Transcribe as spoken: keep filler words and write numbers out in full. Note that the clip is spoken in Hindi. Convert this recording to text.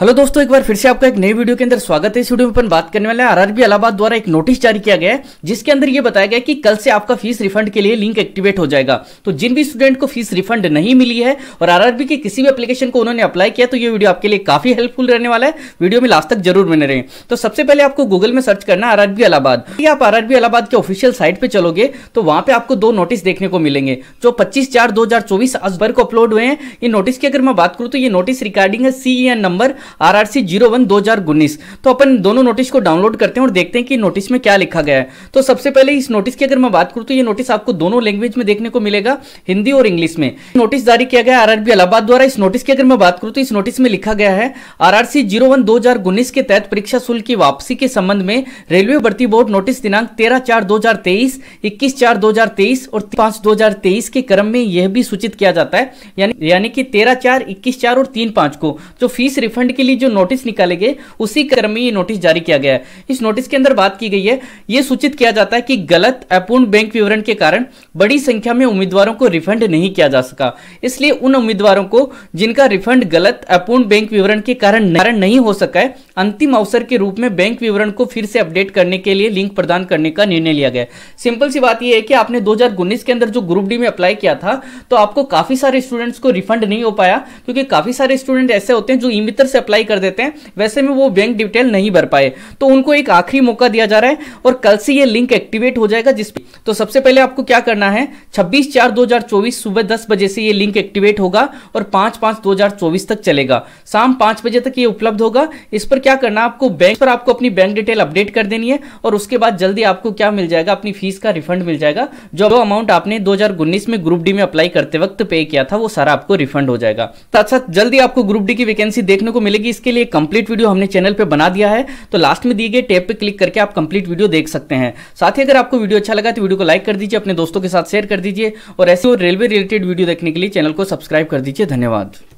हेलो दोस्तों, एक बार फिर से आपका एक नई वीडियो के अंदर स्वागत है। इस वीडियो में अपन बात करने वाले हैं आरआरबी इलाहाबाद द्वारा एक नोटिस जारी किया गया है, जिसके अंदर ये बताया गया है कि कल से आपका फीस रिफंड के लिए लिंक एक्टिवेट हो जाएगा। तो जिन भी स्टूडेंट को फीस रिफंड नहीं मिली है और आरआरबी के किसी भी एप्लीकेशन को उन्होंने अप्लाई किया, तो ये वीडियो आपके लिए काफी हेल्पफुल रहने वाला है। वीडियो में लास्ट तक जरूर बने रहे। तो सबसे पहले आपको गूगल में सर्च करना आरआरबी इलाहाबाद। आप आरआरबी इलाहाबाद के ऑफिशियल साइट पर चलोगे तो वहां पर आपको दो नोटिस देखने को मिलेंगे, जो पच्चीस चार दो हजार चौबीस आज भर को अपलोड हुए हैं। इन नोटिस की अगर मैं बात करूँ तो ये नोटिस रिगार्डिंग है CEN number R R C zero one दो हज़ार उन्नीस। तो अपन दोनों नोटिस को डाउनलोड करते हैं और देखते हैं कि नोटिस में क्या लिखा गया है। तो सबसे पहले इस नोटिस की अगर मैं बात करूं तो ये नोटिस आपको दोनों लैंग्वेज में देखने को मिलेगा, हिंदी और इंग्लिश में। नोटिस जारी किया गया आरआरबी इलाहाबाद द्वारा। इस नोटिस की अगर मैं बात करूं तो इस नोटिस में लिखा गया है R R C zero one दो हज़ार उन्नीस के तहत परीक्षा शुल्क की वापसी के संबंध में रेलवे भर्ती बोर्ड नोटिस दिनांक तेरह चार दो हजार तेईस इक्कीस चार दो हजार तेईस और पांच दो हजार तेईस के क्रम में यह भी सूचित किया जाता है, यानी कि तेरह चार इक्कीस चार और तीन पांच को जो फीस रिफंड के लिए जो नोटिस निकाले गए उसी क्रम में ये नोटिस जारी किया गया है। इस नोटिस के अंदर बात की गई है, ये सूचित किया जाता है कि गलत अपूर्ण बैंक विवरण के कारण बड़ी संख्या में उम्मीदवारों को रिफंड नहीं किया जा सका, इसलिए उन उम्मीदवारों को जिनका रिफंड गलत अपूर्ण बैंक विवरण के कारण नहीं हो सका है, अंतिम अवसर के रूप में बैंक विवरण को फिर से अपडेट करने के लिए लिंक प्रदान करने का निर्णय लिया गया। सिंपल सी बात यह है कि आपने दो हजार उन्नीस के अंदर जो ग्रुप डी में अप्लाई किया था, तो आपको काफी सारे स्टूडेंट्स को रिफंड नहीं हो पाया, क्योंकि काफी सारे स्टूडेंट ऐसे होते हैं जो ई मित्र से अप्लाई कर देते हैं, वैसे में वो बैंक डिटेल नहीं भर पाए, तो उनको एक आखिरी मौका दिया जा रहा है और कल से ये लिंक एक्टिवेट हो जाएगा। जिस तो सबसे पहले आपको क्या करना है, छब्बीस चार दो हज़ार चौबीस सुबह दस बजे से ये लिंक एक्टिवेट होगा और पाँच पाँच दो हज़ार चौबीस तक चलेगा। शाम पाँच बजे तक ये उपलब्ध होगा। इस पर क्या करना, आपको बैंक पर आपको अपनी बैंक डिटेल अपडेट कर देनी है और उसके बाद जल्दी आपको क्या मिल जाएगा, अपनी फीस का रिफंड मिल जाएगा। जो अमाउंट आपने दो हजार उन्नीस में ग्रुप डी में अप्लाई करते वक्त पे किया था वो सारा आपको रिफंड हो जाएगा। साथ साथ जल्दी आपको ग्रुप डी की वैकेंसी देखने को मिलेगी। इसके लिए कंप्लीट वीडियो हमने चैनल पे बना दिया है, तो लास्ट में दिए गए टैब पे क्लिक करके आप कंप्लीट वीडियो देख सकते हैं। साथ ही अगर आपको वीडियो अच्छा लगा तो वीडियो को लाइक कर दीजिए, अपने दोस्तों के साथ शेयर कर दीजिए और ऐसे और रेलवे रिलेटेड वीडियो देखने के लिए चैनल को सब्सक्राइब कर दीजिए। धन्यवाद।